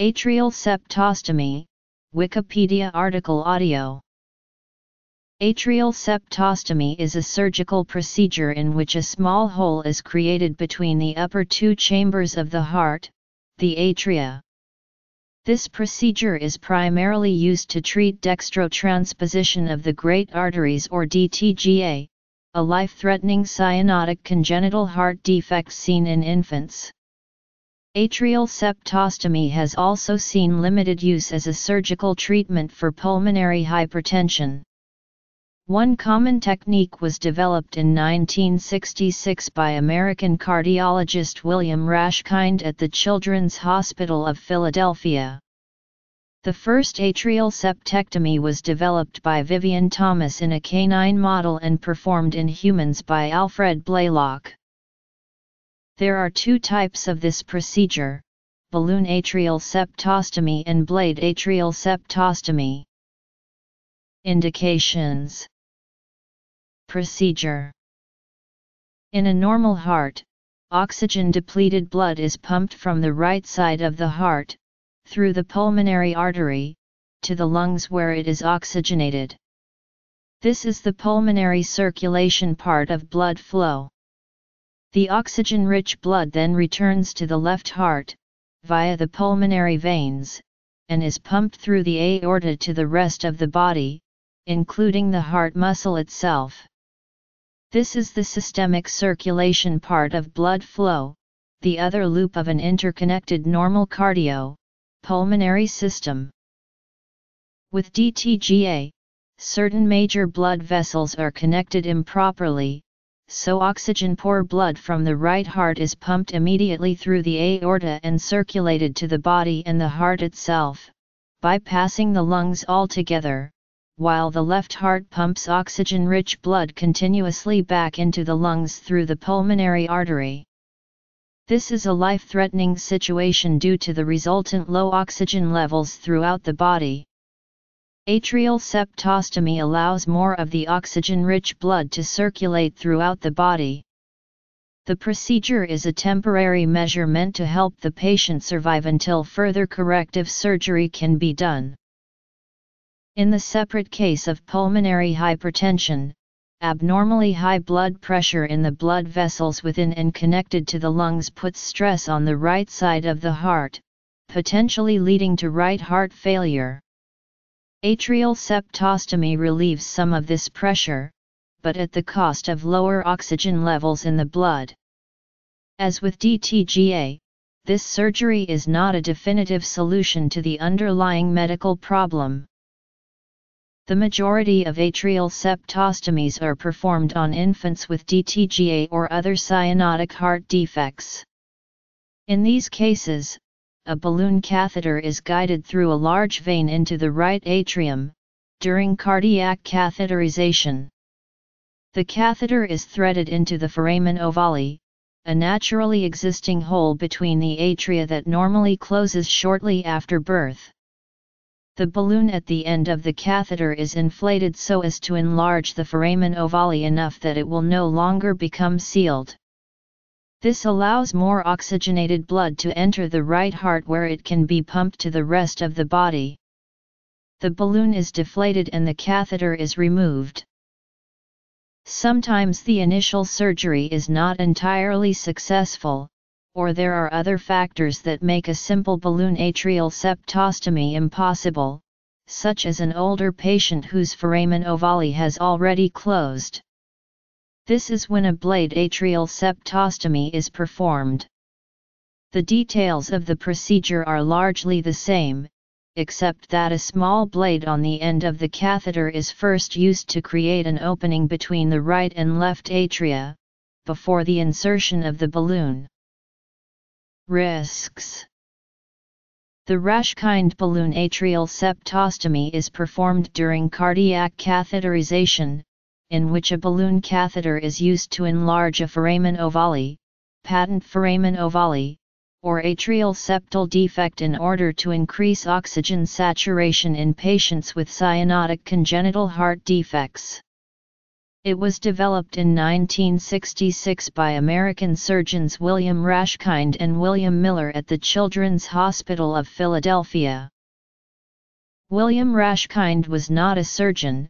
Atrial septostomy, Wikipedia article audio. Atrial septostomy is a surgical procedure in which a small hole is created between the upper two chambers of the heart, the atria. This procedure is primarily used to treat dextrotransposition of the great arteries or DTGA, a life-threatening cyanotic congenital heart defect seen in infants. Atrial septostomy has also seen limited use as a surgical treatment for pulmonary hypertension. One common technique was developed in 1966 by American cardiologist William Rashkind at the Children's Hospital of Philadelphia. The first atrial septectomy was developed by Vivian Thomas in a canine model and performed in humans by Alfred Blalock. There are two types of this procedure, balloon atrial septostomy and blade atrial septostomy. Indications. Procedure. In a normal heart, oxygen-depleted blood is pumped from the right side of the heart, through the pulmonary artery, to the lungs where it is oxygenated. This is the pulmonary circulation part of blood flow. The oxygen-rich blood then returns to the left heart, via the pulmonary veins, and is pumped through the aorta to the rest of the body, including the heart muscle itself. This is the systemic circulation part of blood flow, the other loop of an interconnected normal cardio-pulmonary system. With DTGA, certain major blood vessels are connected improperly, so oxygen-poor blood from the right heart is pumped immediately through the aorta and circulated to the body and the heart itself, bypassing the lungs altogether, while the left heart pumps oxygen-rich blood continuously back into the lungs through the pulmonary artery. This is a life-threatening situation due to the resultant low oxygen levels throughout the body. Atrial septostomy allows more of the oxygen-rich blood to circulate throughout the body. The procedure is a temporary measure meant to help the patient survive until further corrective surgery can be done. In the separate case of pulmonary hypertension, abnormally high blood pressure in the blood vessels within and connected to the lungs puts stress on the right side of the heart, potentially leading to right heart failure. Atrial septostomy relieves some of this pressure, but at the cost of lower oxygen levels in the blood. As with DTGA, this surgery is not a definitive solution to the underlying medical problem. The majority of atrial septostomies are performed on infants with DTGA or other cyanotic heart defects. In these cases, a balloon catheter is guided through a large vein into the right atrium, during cardiac catheterization. The catheter is threaded into the foramen ovale, a naturally existing hole between the atria that normally closes shortly after birth. The balloon at the end of the catheter is inflated so as to enlarge the foramen ovale enough that it will no longer become sealed. This allows more oxygenated blood to enter the right heart where it can be pumped to the rest of the body. The balloon is deflated and the catheter is removed. Sometimes the initial surgery is not entirely successful, or there are other factors that make a simple balloon atrial septostomy impossible, such as an older patient whose foramen ovale has already closed. This is when a blade atrial septostomy is performed. The details of the procedure are largely the same, except that a small blade on the end of the catheter is first used to create an opening between the right and left atria, before the insertion of the balloon. Risks. The Rashkind balloon atrial septostomy is performed during cardiac catheterization, in which a balloon catheter is used to enlarge a foramen ovale, patent foramen ovale, or atrial septal defect in order to increase oxygen saturation in patients with cyanotic congenital heart defects. It was developed in 1966 by American surgeons William Rashkind and William Miller at the Children's Hospital of Philadelphia. William Rashkind was not a surgeon,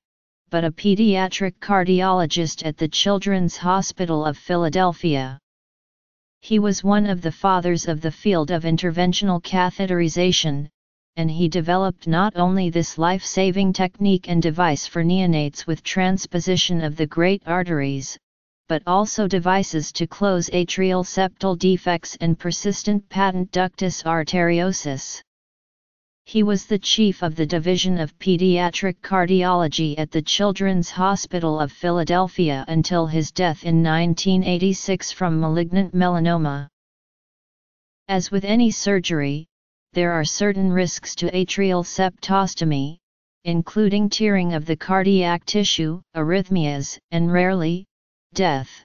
but a pediatric cardiologist at the Children's Hospital of Philadelphia. He was one of the fathers of the field of interventional catheterization, and he developed not only this life-saving technique and device for neonates with transposition of the great arteries, but also devices to close atrial septal defects and persistent patent ductus arteriosus. He was the chief of the Division of Pediatric Cardiology at the Children's Hospital of Philadelphia until his death in 1986 from malignant melanoma. As with any surgery, there are certain risks to atrial septostomy, including tearing of the cardiac tissue, arrhythmias, and rarely, death.